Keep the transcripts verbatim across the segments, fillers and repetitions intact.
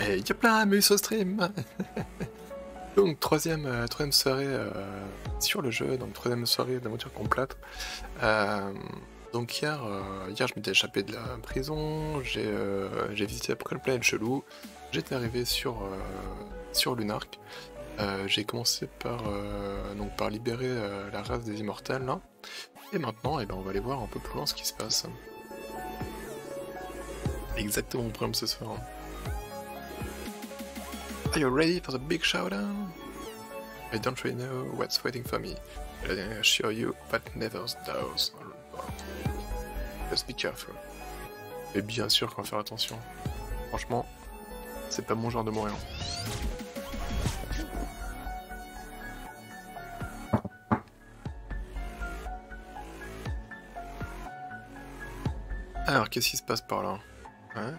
Et il y a plein mais sur stream. Donc troisième, euh, troisième soirée euh, sur le jeu, donc troisième soirée d'aventure complète. Euh, donc hier, euh, hier je m'étais échappé de la prison, j'ai euh, visité après le planète chelou, j'étais arrivé sur, euh, sur Lunark. Euh, j'ai commencé par, euh, donc par libérer euh, la race des immortels là. Et maintenant eh ben, on va aller voir un peu plus loin ce qui se passe. Exactement mon problème ce soir. Are you ready for the big showdown? I don't really know what's waiting for me, but I can assure you that never does. Just be careful. Mais bien sûr qu'on va faire attention. Franchement, c'est pas mon genre de mourir. Alors, qu'est-ce qui se passe par là? Hein?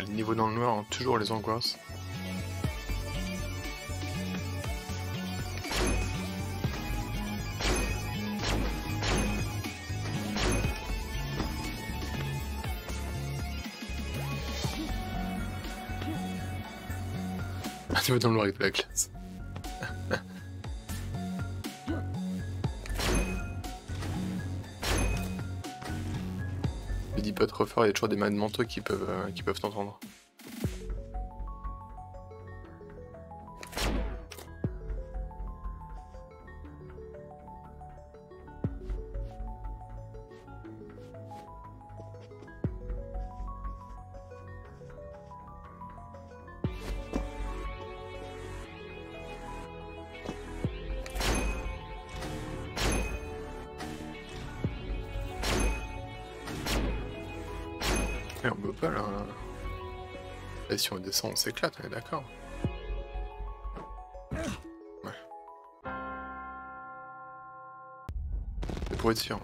Les niveaux dans le noir ont toujours les angoisses. Un niveau dans le noir avec la classe. Pas trop fort, il y a toujours des malades mentaux qui peuvent euh, qui peuvent t'entendre. Si on descend, on s'éclate, on est d'accord. Ouais. C'est pour être sûr.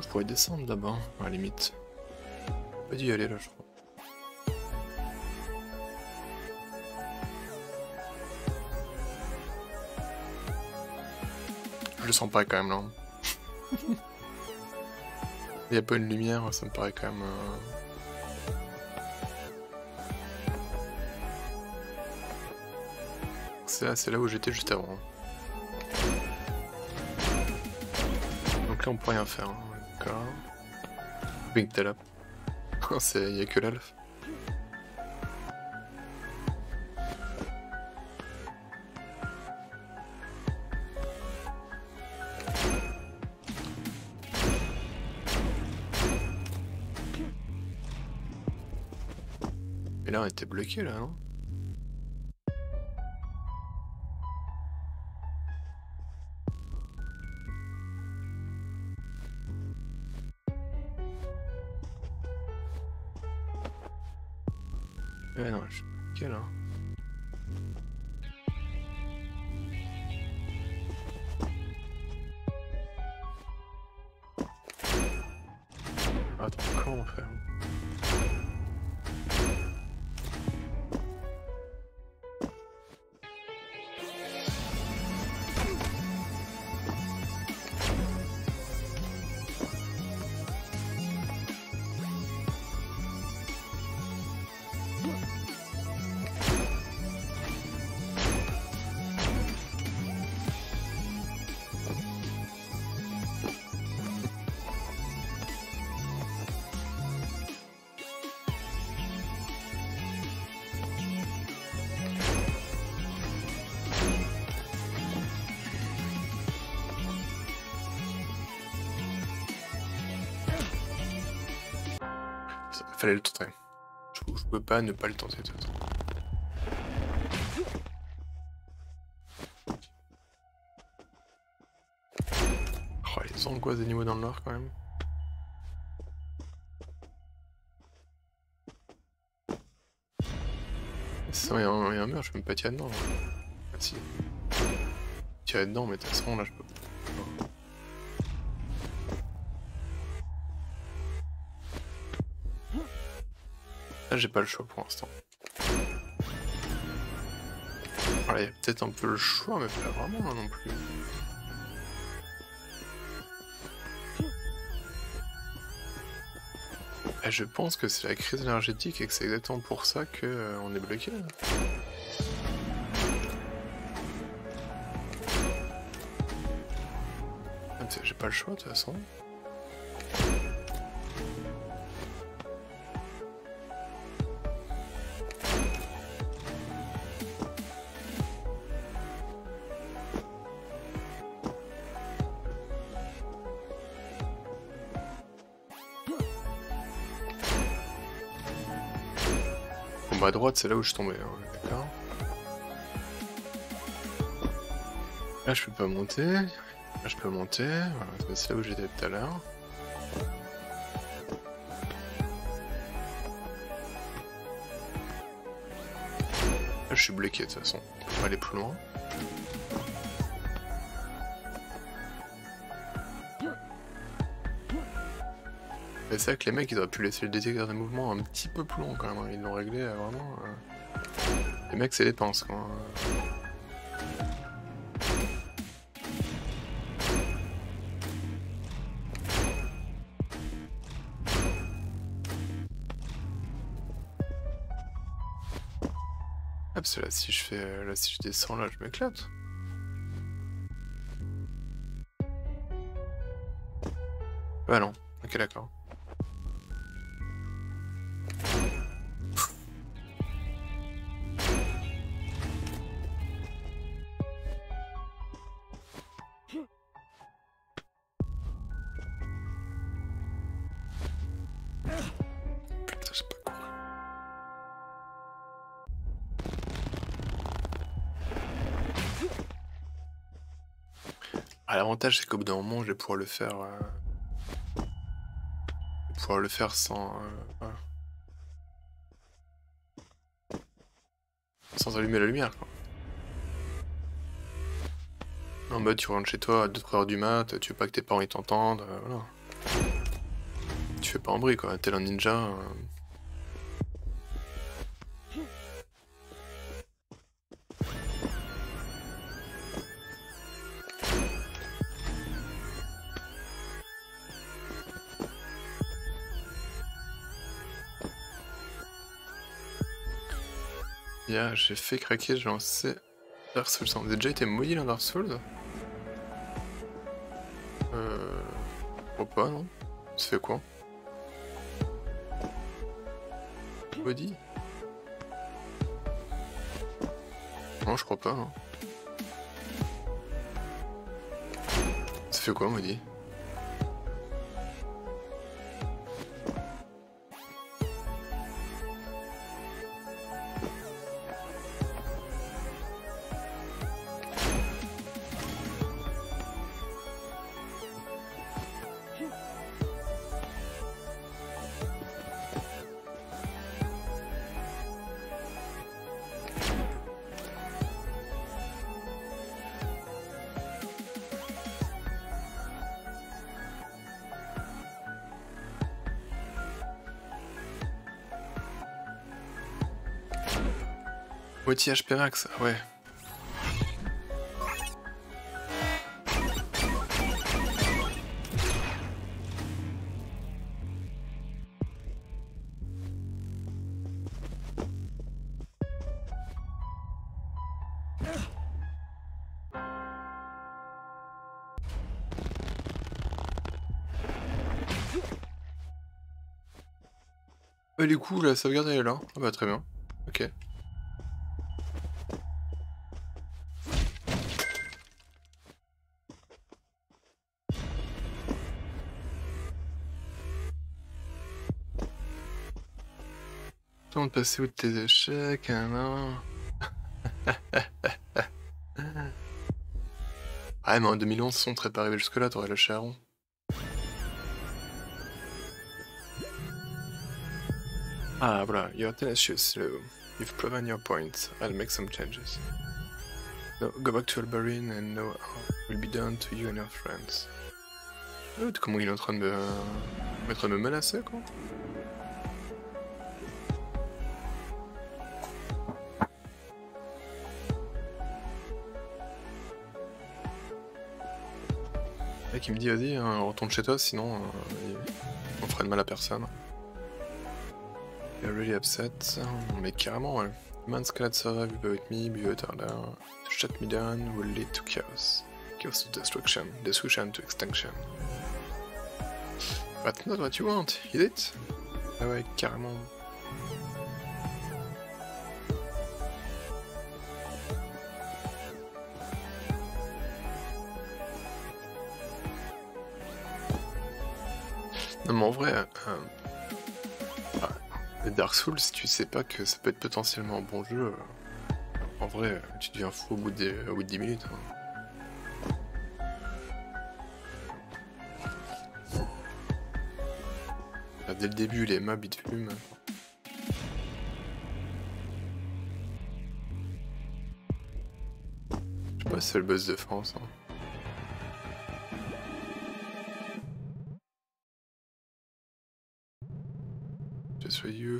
Je pourrais descendre là-bas, à la limite. J'ai pas dû y aller là, je crois. Je le sens pas quand même là. Il y a pas une lumière, ça me paraît quand même. Euh... C'est là, là où j'étais juste avant. Donc là on peut rien faire. D'accord. Big Tel Up. Il n'y a que l'alpha. Mais là on était bloqué là, non? Ouais, non, je suis bloqué là. Attends, comment on fait? Fallait le tenter. Je, je peux pas ne pas le tenter de toute façon. Oh, les angoisses des niveaux dans le noir quand même. Il y, y a un mur, je peux même pas tirer dedans. Ah, si. Tirer dedans, mais de toute façon là je peux pas. Là j'ai pas le choix pour l'instant. Voilà, il y a peut-être un peu le choix, mais pas vraiment là non plus. Et je pense que c'est la crise énergétique et que c'est exactement pour ça qu'on euh, est bloqué là. J'ai pas le choix de toute façon. À droite, c'est là où je suis tombé, hein. D'accord. Là je peux pas monter, là je peux monter, voilà, c'est là où j'étais tout à l'heure. Là je suis bloqué de toute façon, on peut pas aller plus loin. C'est ça que les mecs ils auraient pu laisser le détecteur des mouvements un petit peu plus long quand même, ils l'ont réglé euh, vraiment. Euh... Les mecs c'est les pinces quoi. Ah parce que là si je fais. Là si je descends là je m'éclate. Bah non, ok d'accord. L'avantage c'est qu'au bout d'un moment je vais pouvoir le faire euh... pouvoir le faire sans euh... voilà. Sans allumer la lumière quoi. En mode tu rentres chez toi à deux trois heures du mat, tu veux pas que tes parents ils t'entendent, euh, voilà. Tu fais pas en bruit quoi, tel un ninja. Euh... Yeah, j'ai fait craquer, j'ai lancé Dark Souls. On a déjà été maudit dans Dark Souls. Euh... crois pas, non? Ça fait quoi? Body? Non, je crois pas, non. Ça fait quoi, Maudit? Petit H P max, ouais. Et du coup, la sauvegarde elle est là. Ah bah très bien. Ok. De passer où de tes échecs, hein, non. Ah mais en deux mille onze, si on serait pas arrivé jusque là, t'aurais lâché Aaron. Ah voilà, you're tenacious, Lou. You've proven your point. I'll make some changes. No, go back to Albarin and know how it will be done to you and your friends. Oh, comment il est en train de me... Il est en train de me menacer, quoi. Qui me dit vas-y hein, retourne chez toi sinon euh, on ferait de mal à personne. You're really upset, mais carrément ouais. Man's cannot survive without me, be without her. Shut me down will lead to chaos. Chaos to destruction, destruction to extinction. But not what you want, is it? Ah ouais, carrément. Non mais en vrai, euh, bah, Dark Souls, si tu sais pas que ça peut être potentiellement un bon jeu, euh, en vrai, tu deviens fou au bout de, au bout de dix minutes. Hein. Bah, dès le début, les mobs ils te fument. Je sais pas si c'est le boss de France. Hein.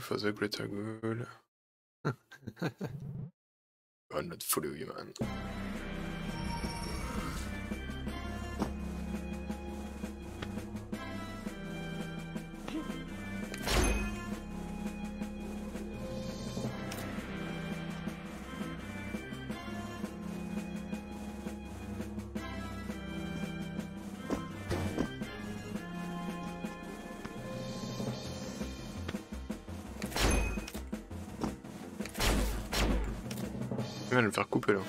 For the greater goal. I'll not follow you, man. Je vais le faire couper là.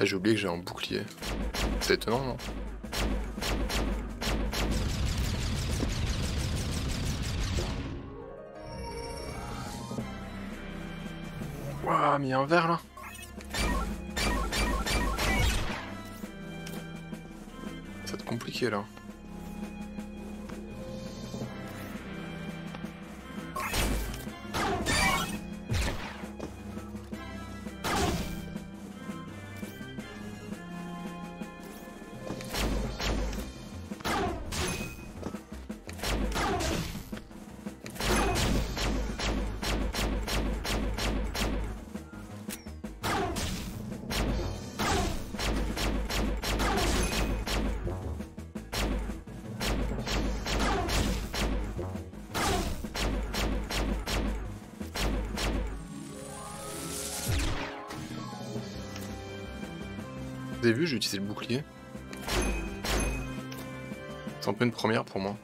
Putain, j'ai oublié que j'ai un bouclier. C'est étonnant, non? Waouh, mais il y a un verre là. Ça va être compliqué là. Vous avez vu, j'ai utilisé le bouclier. C'est un peu une première pour moi.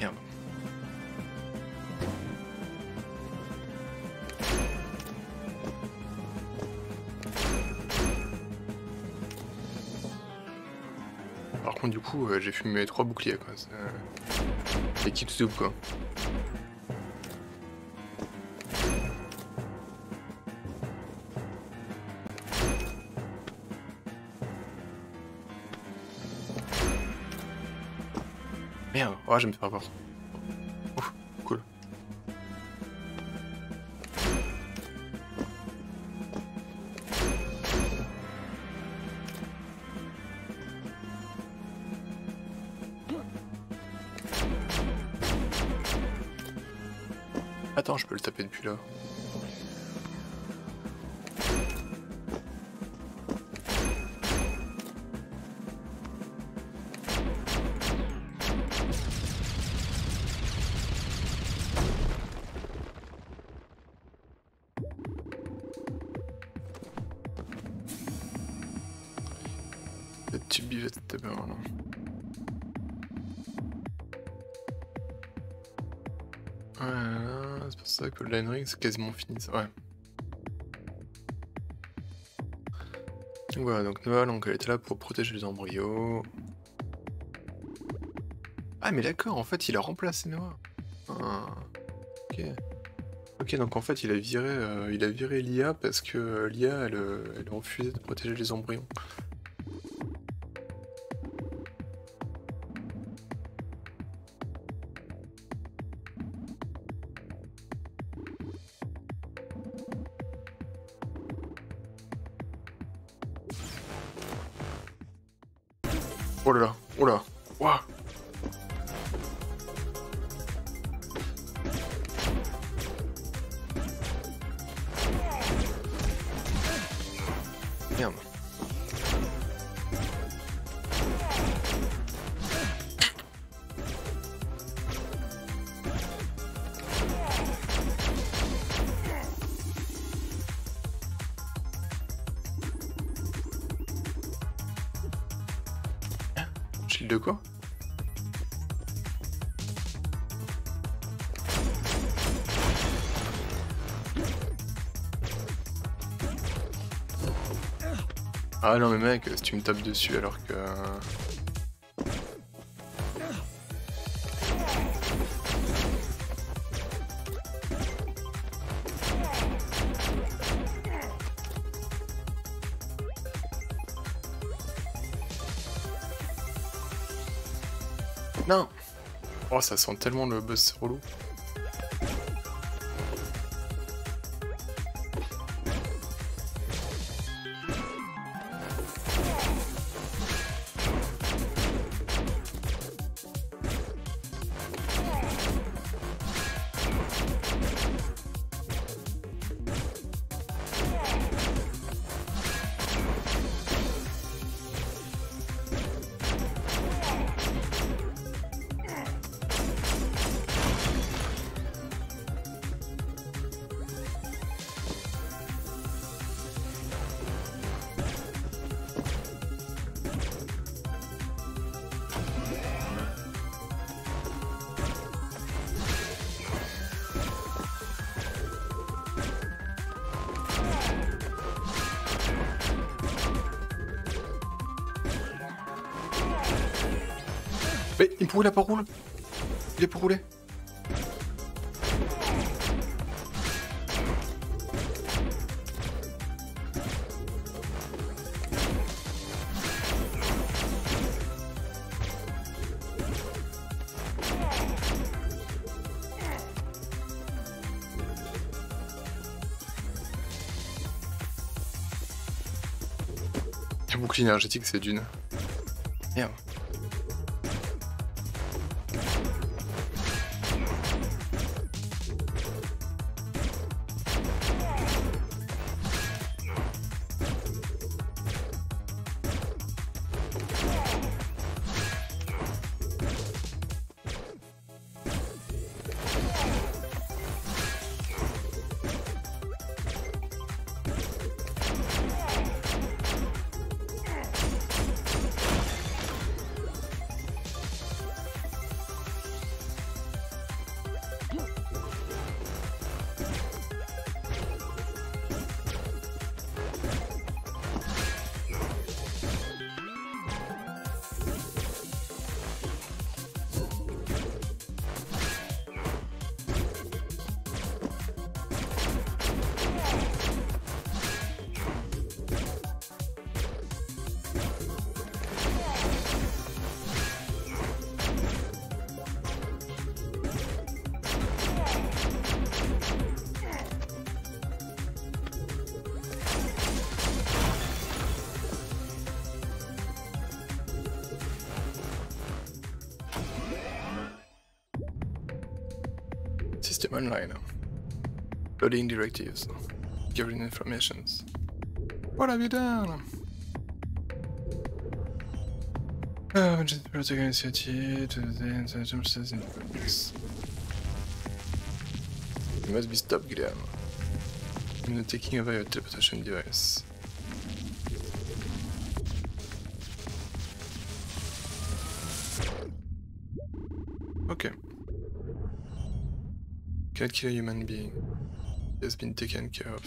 Merde. Par contre du coup euh, j'ai fumé trois boucliers quoi. C'est l'équipe soupe quoi. Ouais, je vais me faire voir. Ouf, cool. Attends, je peux le taper depuis là. Le line ring c'est quasiment fini ça, ouais. Donc voilà, donc Noah, donc elle était là pour protéger les embryos. Ah mais d'accord, en fait il a remplacé Noah. Ah, ok. Ok, donc en fait il a viré euh, il a viré l'I A parce que euh, l'I A elle, elle refusait de protéger les embryons. Oh là là, oh là, waouh. Merde. De quoi? Ah non mais mec, si tu me tapes dessus alors que... Non. Oh, ça sent tellement le boss relou. Mais il pourrit la porte roule. Il est pour rouler. Le bouclier énergétique, c'est d'une. Merde. Online. Loading directives. Giving informations. What have you done? Oh, just protect initiative to the intelligence says in progress. You must be stopped, Guilherme. I'm not taking over your teleportation device. Can't kill a human being. He has been taken care of.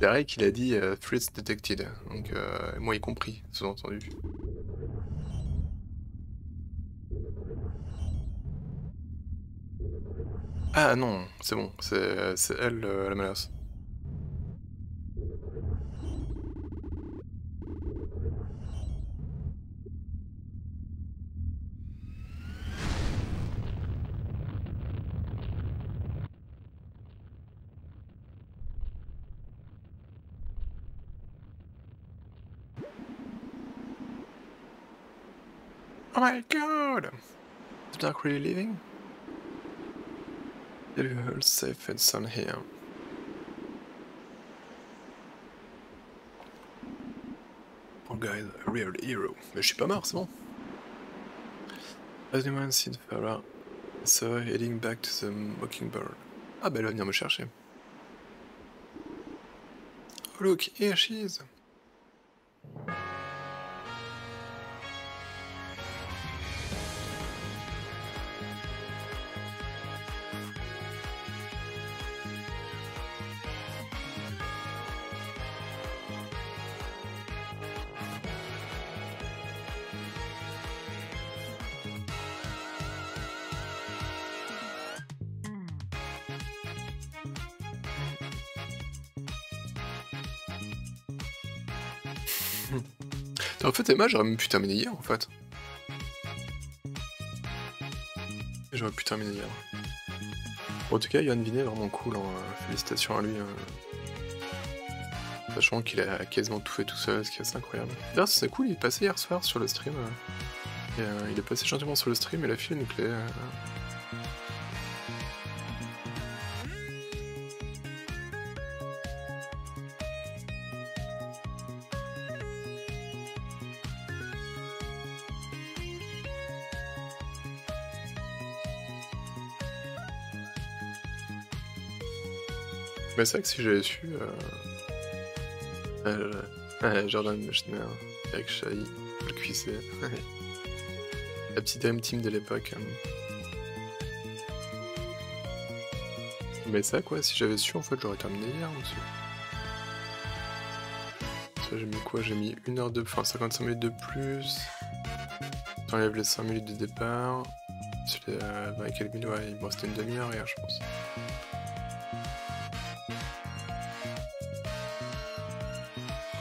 Derrick, il a dit uh, threats detected, donc uh, moi y compris, sous-entendu. Ah non, c'est bon, c'est elle euh, la menace. Oh my god! Is Dark really leaving? Get your whole safe and sound here. Poor guy, a real hero. Mais je suis pas mort, c'est bon. As anyone seen Farah? So heading back to the Mockingbird. Ah bah elle va venir me chercher. Oh look, here she is! En fait, Emma, j'aurais même pu terminer hier, en fait. J'aurais pu terminer hier. Bon, en tout cas, Yann Vinet est vraiment cool, hein. Félicitations à lui. Hein. Sachant qu'il a quasiment tout fait tout seul, ce qui est assez incroyable. D'ailleurs, c'est cool, il est passé hier soir sur le stream. Euh, et, euh, il est passé gentiment sur le stream et il a filé une clé. Euh, C'est vrai que si j'avais su, euh... Euh, euh, Jordan Mechner, Yak Shahi, le cuisset, la petite Dream Team de l'époque. Mais ça, quoi, si j'avais su, en fait, j'aurais terminé hier aussi. Ça j'ai mis quoi? J'ai mis une heure de... Enfin cinquante-cinq minutes de plus. J'enlève les cinq minutes de départ. Euh, avec quelques minutes, ouais, il me restait une demi-heure hier je pense.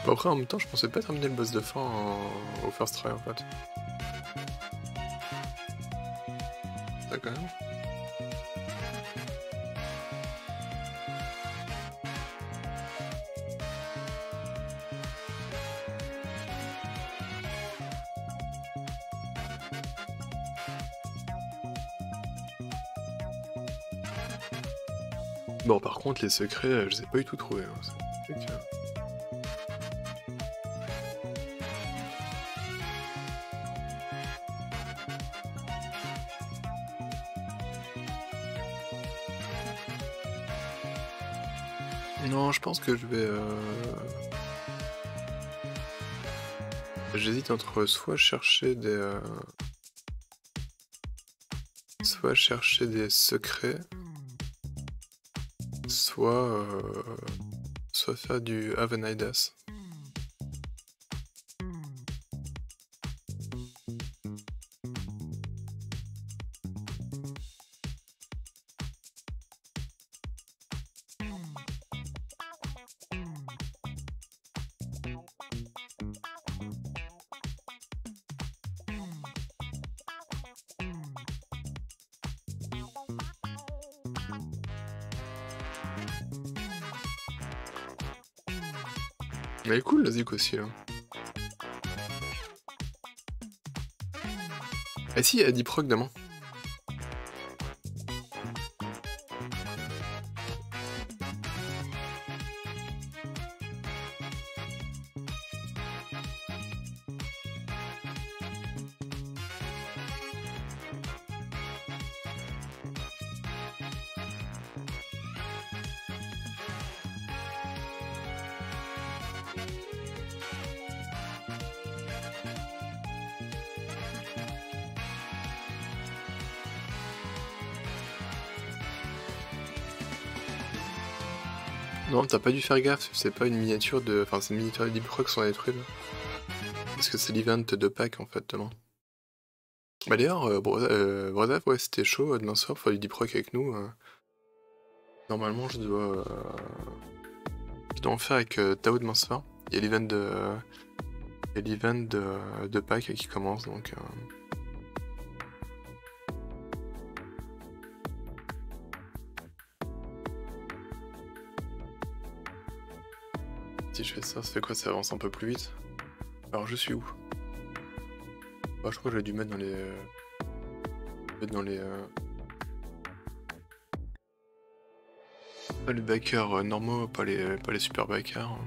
Bon, après en même temps je pensais pas terminer le boss de fin en... au first try en fait. Ça quand même. Bon, par contre, les secrets, je les ai pas du tout trouvés. Hein. Non, je pense que je vais... Euh... J'hésite entre soit chercher des... Euh... Soit chercher des secrets... Soit, euh, soit faire du Have an Idas. Elle est cool la zik aussi là. Ah si, il y a Deep Rock demain. Non, t'as pas dû faire gaffe, c'est pas une miniature de... Enfin, c'est une miniature de Deep Rock qui sont détruites. Parce que c'est l'event de Pâques, en fait, demain. Bah d'ailleurs, euh, Broza, euh, Broza, ouais, c'était chaud, demain soir, faut aller Deep Rock avec nous. Euh... Normalement, je dois... Euh... Je dois en faire avec euh, Tao demain soir. Il y a l'event de... Euh... Il y a l'event de, euh, de Pâques qui commence, donc... Euh... Si je fais ça, ça fait quoi? Ça avance un peu plus vite. Alors je suis où? Bah, je crois que j'ai dû mettre dans les... Mettre dans les... Euh... Pas les backers euh, normaux, pas les, pas les super backers.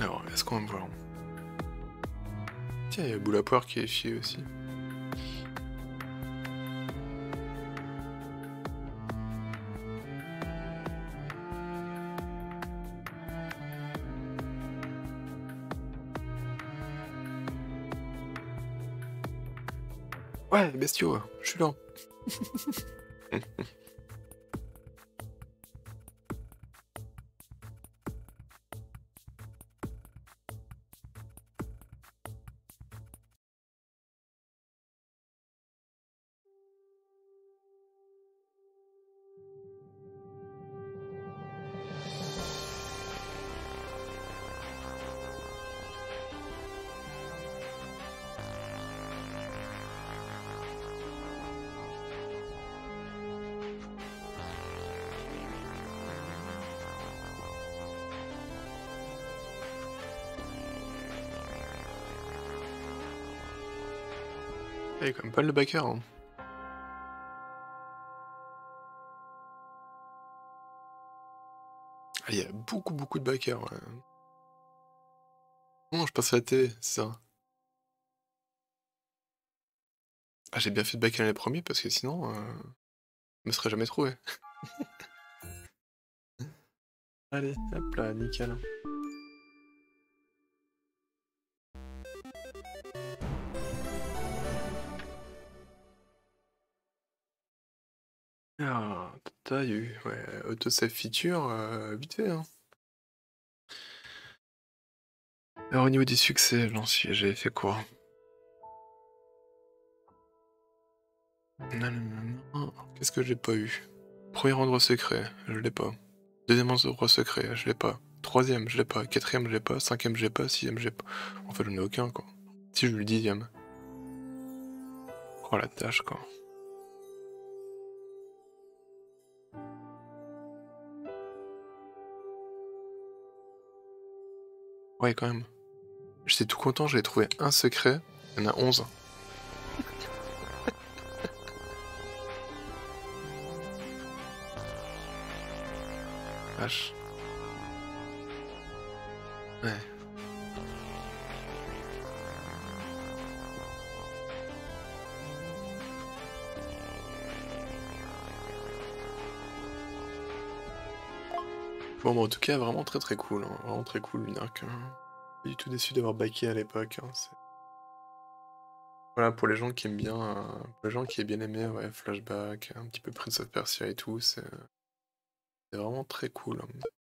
Alors, est-ce qu'on va me voir? Tiens, il y a Boule à Poire qui est fié aussi. Ouais, bestiaux, je suis là. Il y a quand même pas le backer. Hein. Ah, il y a beaucoup beaucoup de backer. Ouais. Non, je passe à la télé, c'est ça. Ah, j'ai bien fait de backer les premiers parce que sinon, euh, je me serais jamais trouvé. Allez, hop là, nickel. T'as eu, ouais, autosave feature, euh, vite fait, hein. Alors au niveau des succès, l'ancien, j'avais fait quoi? Qu'est-ce que j'ai pas eu? Premier endroit secret, je l'ai pas. Deuxième endroit secret, je l'ai pas. Troisième, je l'ai pas. Quatrième, je l'ai pas. Cinquième, je l'ai pas. Sixième, je l'ai pas. En fait, je n'ai aucun, quoi. Si, je le dixième. Oh, la tâche, quoi. Ouais, quand même. J'étais tout content, j'avais trouvé un secret. Il y en a onze. Vache. Ouais. Bon, bah, en tout cas, vraiment très très cool, hein. Vraiment très cool, Lunark. Hein. Pas du tout déçu d'avoir backé à l'époque. Hein. Voilà, pour les gens qui aiment bien, euh, pour les gens qui aiment bien aimé, ouais, Flashback, un petit peu Prince of Persia et tout, c'est vraiment très cool. Hein.